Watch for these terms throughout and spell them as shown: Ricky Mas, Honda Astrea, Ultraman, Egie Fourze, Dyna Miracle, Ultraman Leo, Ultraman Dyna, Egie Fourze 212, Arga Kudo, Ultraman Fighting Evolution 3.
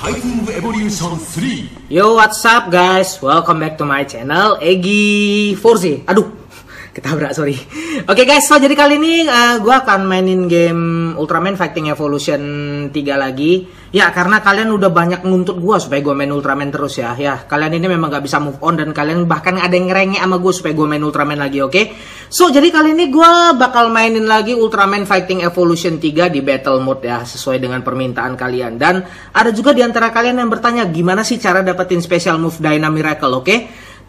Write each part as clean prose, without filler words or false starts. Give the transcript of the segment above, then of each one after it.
Fighting Evolution 3. Yo, what's up guys? Welcome back to my channel Egie Fourze. Aduh, ketabrak, sorry. Oke guys, so jadi kali ini gue akan mainin game Ultraman Fighting Evolution 3 lagi. Ya, karena kalian udah banyak nuntut gue supaya gue main Ultraman terus ya. Ya, kalian ini memang gak bisa move on dan kalian bahkan ada yang ngerengek sama gue supaya gue main Ultraman lagi, oke? So, jadi kali ini gue bakal mainin lagi Ultraman Fighting Evolution 3 di Battle Mode ya, sesuai dengan permintaan kalian. Dan ada juga di antara kalian yang bertanya gimana sih cara dapetin special move Dyna Miracle, oke?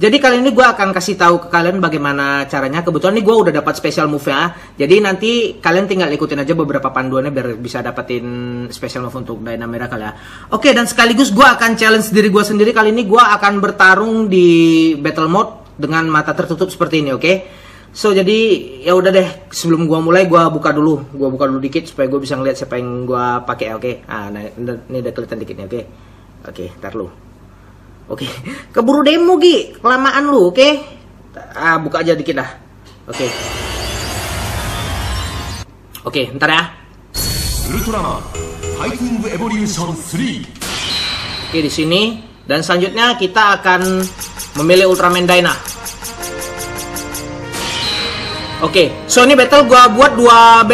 Jadi kali ini gue akan kasih tahu ke kalian bagaimana caranya. Kebetulan ini gue udah dapat special move-nya. Jadi nanti kalian tinggal ikutin aja beberapa panduannya biar bisa dapetin special move untuk Dyna Miracle ya. Oke, dan sekaligus gue akan challenge diri gue sendiri. Kali ini gue akan bertarung di battle mode dengan mata tertutup seperti ini, oke? So, jadi ya udah deh. Sebelum gue mulai, gue buka dulu. Gue buka dulu dikit supaya gue bisa ngeliat siapa yang gue pakai, oke? Ah, nah, ini udah kelihatan dikit nih, oke? Oke, ntar lu. Oke, keburu demo Gi, kelamaan lu, oke? Ah, buka aja dikit dah. Oke. Oke, bentar ya. Ultraman Fighting Evolution 3. Oke, di sini dan selanjutnya kita akan memilih Ultraman Dyna. Oke, so ini battle gua buat dua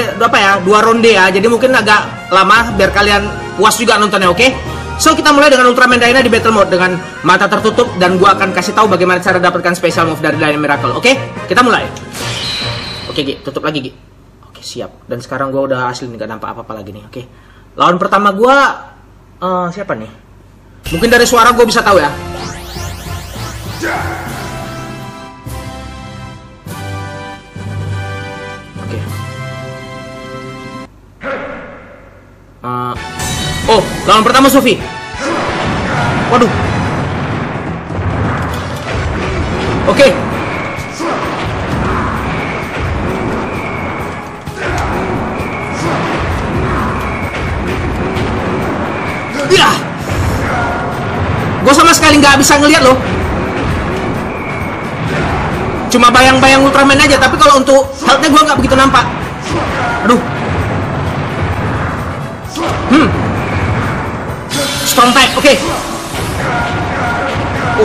ronde ya. Jadi mungkin agak lama biar kalian puas juga nontonnya, oke? So, kita mulai dengan Ultraman Dyna di Battle Mode dengan mata tertutup dan gua akan kasih tahu bagaimana cara dapatkan special move dari Dyna Miracle. Oke, kita mulai. Oke, Gi, tutup lagi, Gi. Oke, siap. Dan sekarang gua udah asli nggak nampak apa-apa lagi nih, oke. Lawan pertama gua siapa nih? Mungkin dari suara gua bisa tahu ya. Oke. Oh, lawan pertama Sofi. Waduh. Oke. Iya. Gue sama sekali nggak bisa ngelihat loh. Cuma bayang-bayang Ultraman aja. Tapi kalau untuk health-nya gue nggak begitu nampak. Aduh. Strong type, oke.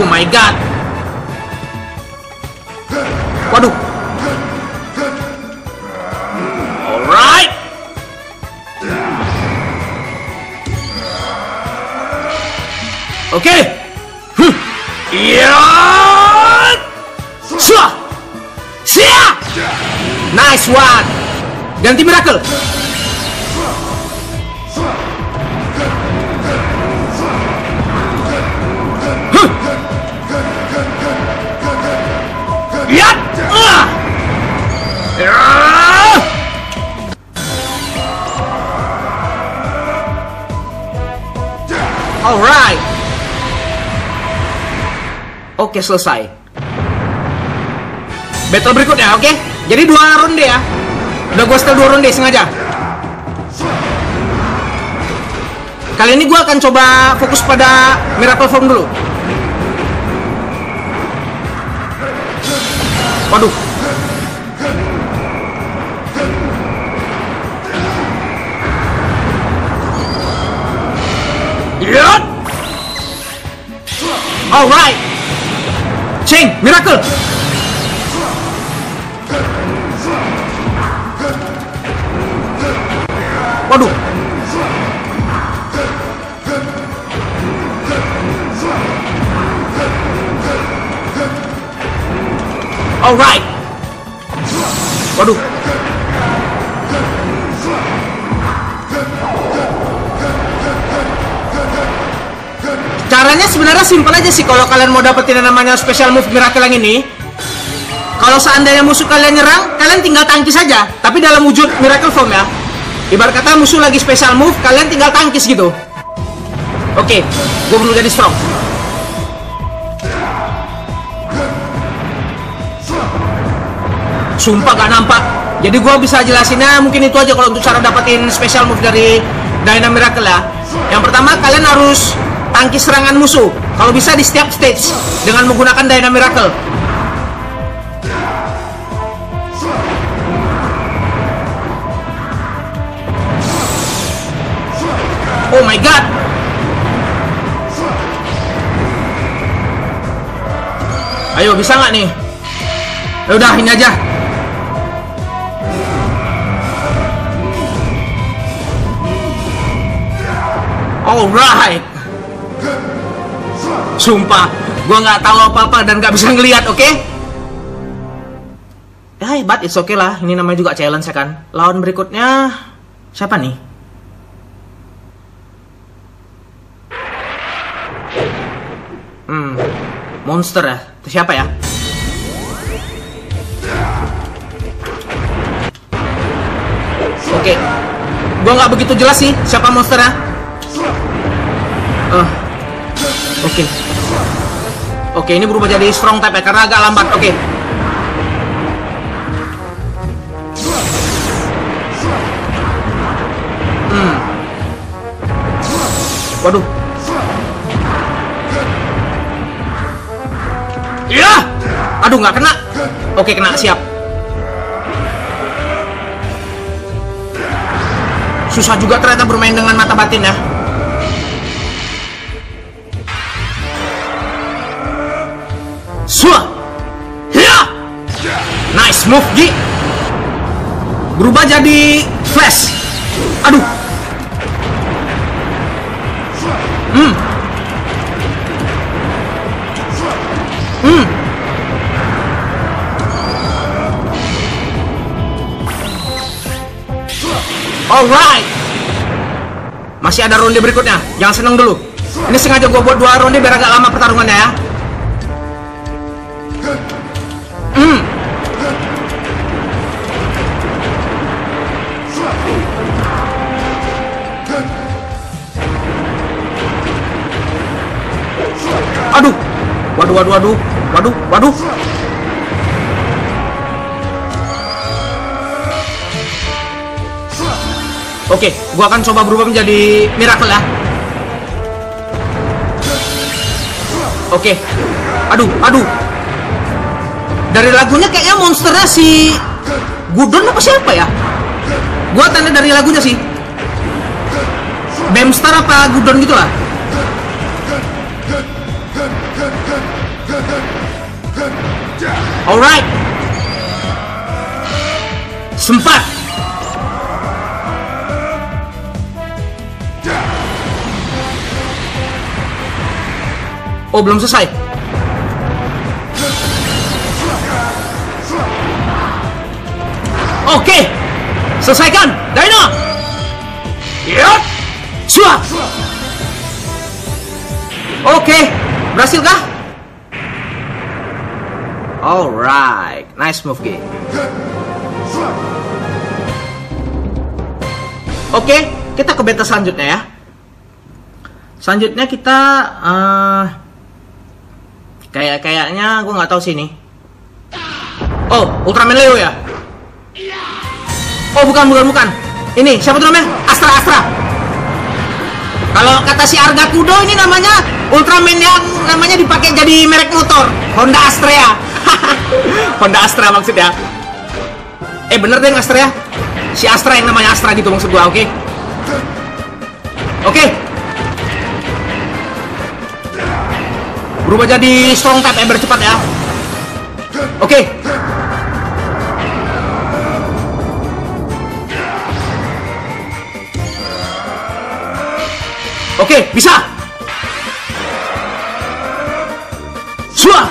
Oh my god. Waduh. Alright. Oke. Iya. Suah. Siap. Nice one. Ganti miracle. Alright. Oke, selesai. Battle berikutnya, oke? Jadi dua ronde ya. Udah gue setel dua ronde sengaja. Kali ini gue akan coba fokus pada Miracle Form dulu. Waduh. Lihat. Alright. Chain Miracle. Waduh. Alright. Waduh. Caranya sebenarnya simpel aja sih kalau kalian mau dapetin yang namanya special move miracle yang ini. Kalau seandainya musuh kalian nyerang, kalian tinggal tangkis saja, tapi dalam wujud miracle form ya. Ibarat kata musuh lagi special move, kalian tinggal tangkis gitu. Oke, gue perlu jadi strong. Sumpah gak nampak. Jadi gue bisa jelasinnya mungkin itu aja kalau untuk cara dapetin special move dari Dyna Miracle ya. Yang pertama, kalian harus tangkis serangan musuh kalau bisa di setiap stage dengan menggunakan Dyna Miracle. Oh my god. Ayo, bisa nggak nih? Ya udah, ini aja. Alright. Sumpah, gue nggak tahu apa-apa dan nggak bisa ngelihat, oke? Ya, but it's okay lah. Ini namanya juga challenge ya kan. Lawan berikutnya siapa nih? Monster ya? Itu siapa ya? Oke, gua nggak begitu jelas sih siapa monster ya? Oke. Oke, ini berubah jadi strong type ya karena agak lambat. Oke. Waduh. Ya, aduh nggak kena. Oke, kena, siap. Susah juga ternyata bermain dengan mata batin ya. Suah, ya, nice move Gi. Berubah jadi flash. Aduh. Alright. Masih ada ronde berikutnya. Jangan seneng dulu. Ini sengaja gue buat 2 ronde biar agak lama pertarungannya ya. Aduh. Waduh. Oke, gua akan coba berubah menjadi Miracle ya. Oke. Aduh. Dari lagunya kayaknya monsternya si Gudon apa siapa ya? Gua tanda dari lagunya sih. Bemstar apa Gudon gitu lah. Alright. Sempat. Oh, belum selesai. Oke. Selesaikan. Dyna. Yap. Suap. Oke. Berhasil kah? Alright. Nice move, G. Oke, kita ke beta selanjutnya ya. Selanjutnya kita kayaknya gue nggak tahu sih ini. Oh, Ultraman Leo ya? Oh, bukan. Ini siapa tuh namanya? Astra. Kalau kata si Arga Kudo ini namanya Ultraman yang namanya dipakai jadi merek motor, Honda Astrea. Honda Astra maksudnya. Bener deh Astrea. Si Astra yang namanya Astra gitu maksud gue, oke? Oke. Berubah jadi strong type ember cepat ya. Oke. Oke, bisa. Suah.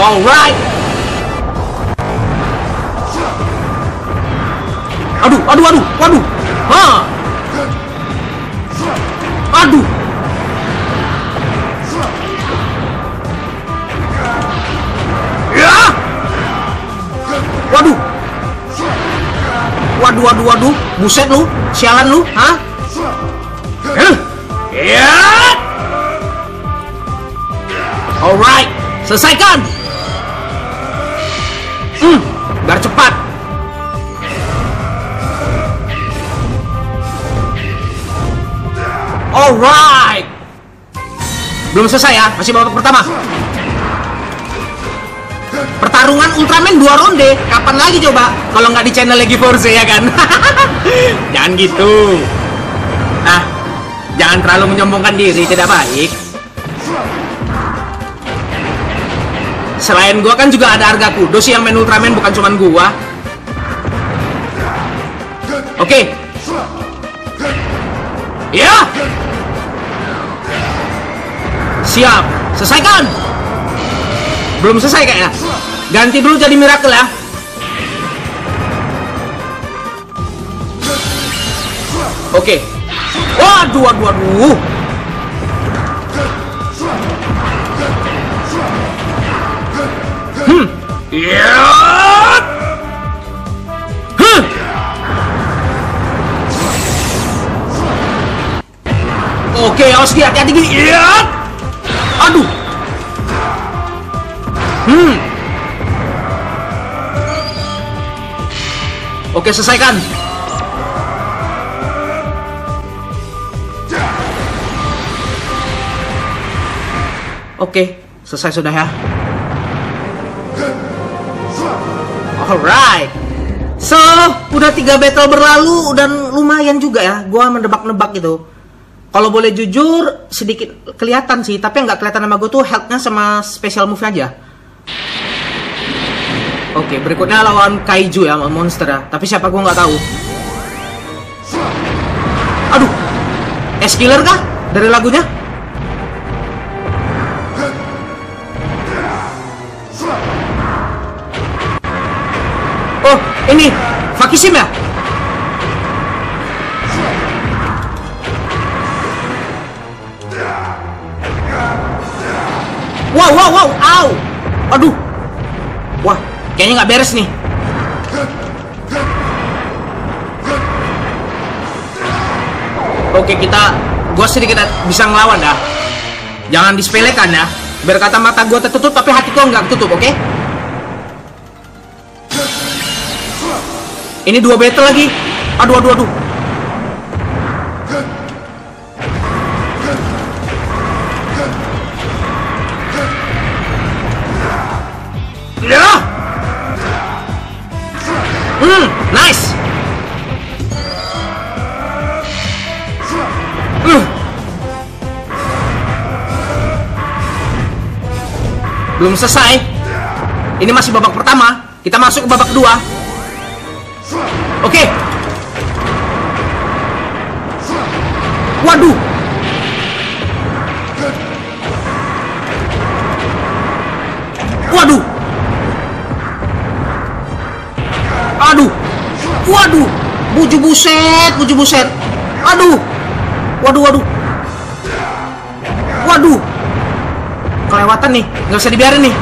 Alright. Aduh. Aduh. Waduh, buset lu, sialan lu, hah? Ya. Alright, selesaikan. Biar cepat. Alright. Belum selesai ya, masih babak pertama. Pertarungan Ultraman 2 ronde, kapan lagi coba? Kalau nggak di channel Egie Fourze ya kan? Jangan gitu. Jangan terlalu menyombongkan diri, tidak baik. Selain gua kan juga ada Arga Kudos yang main Ultraman, bukan cuman gua. Oke. Ya. Siap. Selesaikan. Belum selesai kayaknya. Ganti dulu jadi Miracle ya. Oke. Waduh, waduh, waduh. Yep. Huh. Oke, harus hati-hati gini. Yep. Aduh. Oke, selesaikan. Oke, selesai sudah ya. Alright, so udah 3 battle berlalu dan lumayan juga ya, gua mendebak-nebak gitu. Kalau boleh jujur, sedikit kelihatan sih, tapi yang nggak kelihatan sama gua tuh health-nya sama special move-nya aja. Oke, berikutnya lawan kaiju ya, monster ya. Tapi siapa gua nggak tahu. Aduh, S-Killer kah? Dari lagunya? Ini Fakisim ya? Wow, wow, wow, au. Aduh. Wah, kayaknya nggak beres nih. Oke, gua sedikit bisa ngelawan dah. Jangan disepelekan ya. Berkata mata gua tertutup tapi hati gua nggak tertutup, oke? Ini 2 battle lagi. Aduh, aduh, aduh. Ya. Nice. Belum selesai. Ini masih babak pertama. Kita masuk ke babak kedua. Oke. Waduh. Waduh. Aduh. Waduh. Buju buset, buju buset. Aduh. Waduh, waduh. Waduh. Kelewatan nih, nggak usah dibiarin nih.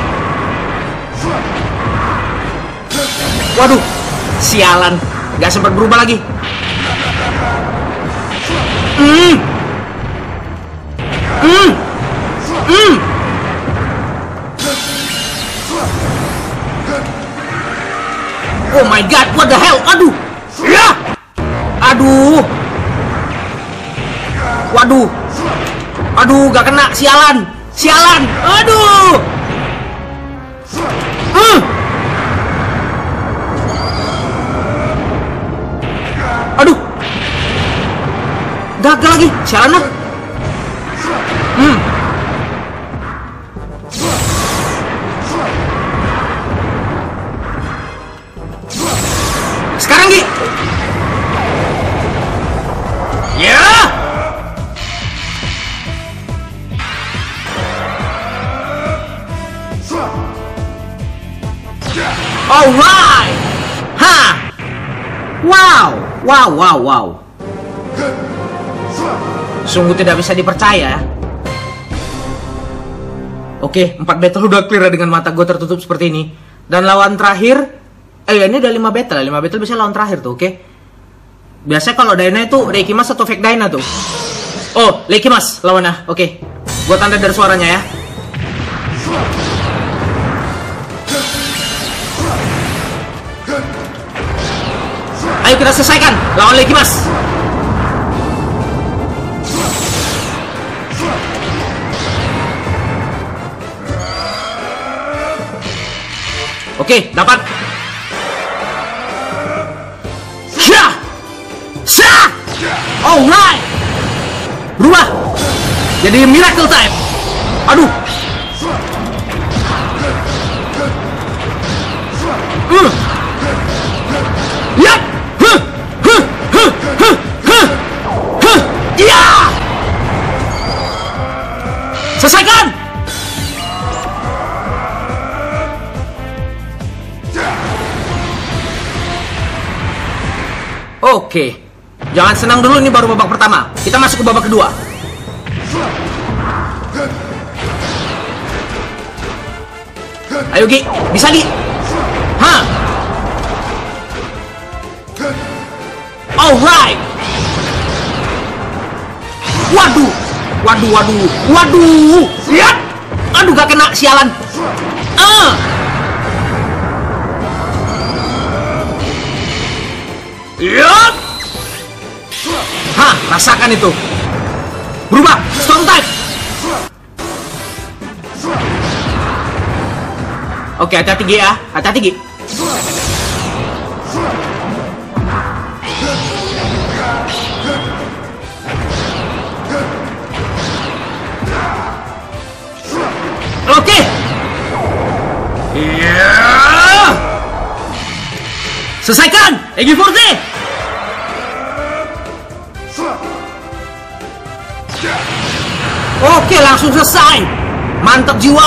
Waduh. Sialan, nggak sempat berubah lagi. Oh my god, what the hell? Aduh. Ya. Aduh. Waduh. Aduh, nggak kena. Sialan. Sialan. Aduh. Gagal lagi, sialan lah. Sekarang Gi. Ya. Yeah. Alright. Ha. Wow, wow, wow, wow. Sungguh tidak bisa dipercaya. Oke, 4 battle udah clear dengan mata gue tertutup seperti ini. Dan lawan terakhir, ini udah 5 battle. 5 battle bisa lawan terakhir tuh, oke? Biasanya kalau Dyna itu Ricky Mas atau fake Dyna tuh. Oh, Ricky Mas lawannya, oke. Gue tanda dari suaranya ya. Ayo kita selesaikan lawan Ricky Mas. Oke, dapat. Syah. Syah. Alright. Berubah. Jadi Miracle Time. Aduh. Iya! Selesaikan! Oke. Jangan senang dulu, ini baru babak pertama. Kita masuk ke babak kedua. Ayo Gi, bisa Gi. Hah? Alright. Waduh, waduh, waduh, waduh. Lihat, aduh gak kena, sialan. Lihat. Hah, rasakan itu. Berubah, Storm Type. Oke, hati-hati Gi ya, hati-hati Gi. Oke. Yeah. Selesaikan, Egie Fourze. Oke, langsung selesai. Mantap jiwa.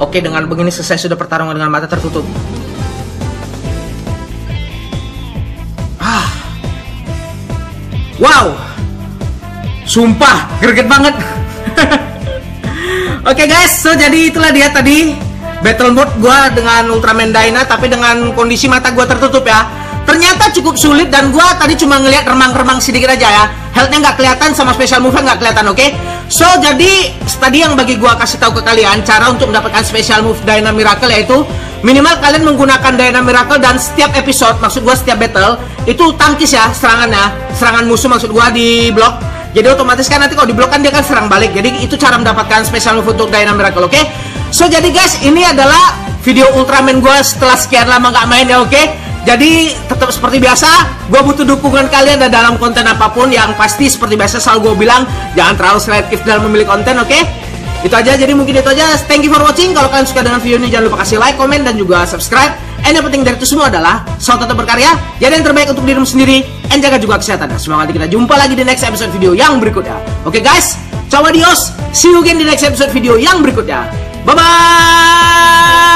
Oke, dengan begini selesai sudah pertarungan dengan mata tertutup. Wow, sumpah greget banget. Oke guys, so jadi itulah dia tadi battle mode gua dengan Ultraman Dyna, tapi dengan kondisi mata gua tertutup ya. Ternyata cukup sulit dan gua tadi cuma ngelihat remang-remang sedikit aja ya. Health-nya nggak kelihatan sama special move-nya nggak kelihatan, oke? So, jadi tadi yang bagi gua kasih tahu ke kalian cara untuk mendapatkan special move Dyna Miracle yaitu minimal kalian menggunakan Dyna Miracle dan setiap episode, maksud gua setiap battle itu tangkis ya serangannya, serangan musuh maksud gua di blok. Jadi otomatis kan nanti kalau di blok kan dia kan serang balik. Jadi itu cara mendapatkan special move untuk Dyna Miracle, oke? So, jadi guys, ini adalah video Ultraman gua setelah sekian lama nggak main ya, oke? Jadi tetap seperti biasa, gue butuh dukungan kalian dan dalam konten apapun yang pasti seperti biasa selalu gue bilang jangan terlalu selektif dalam memilih konten, oke? Itu aja, jadi mungkin itu aja. Thank you for watching. Kalau kalian suka dengan video ini jangan lupa kasih like, komen dan juga subscribe. And yang penting dari itu semua adalah selalu tetap berkarya, jadi yang terbaik untuk dirimu sendiri, dan jaga juga kesehatan. Semangat, kita jumpa lagi di next episode video yang berikutnya. Oke guys, ciao adios, see you again di next episode video yang berikutnya. Bye bye.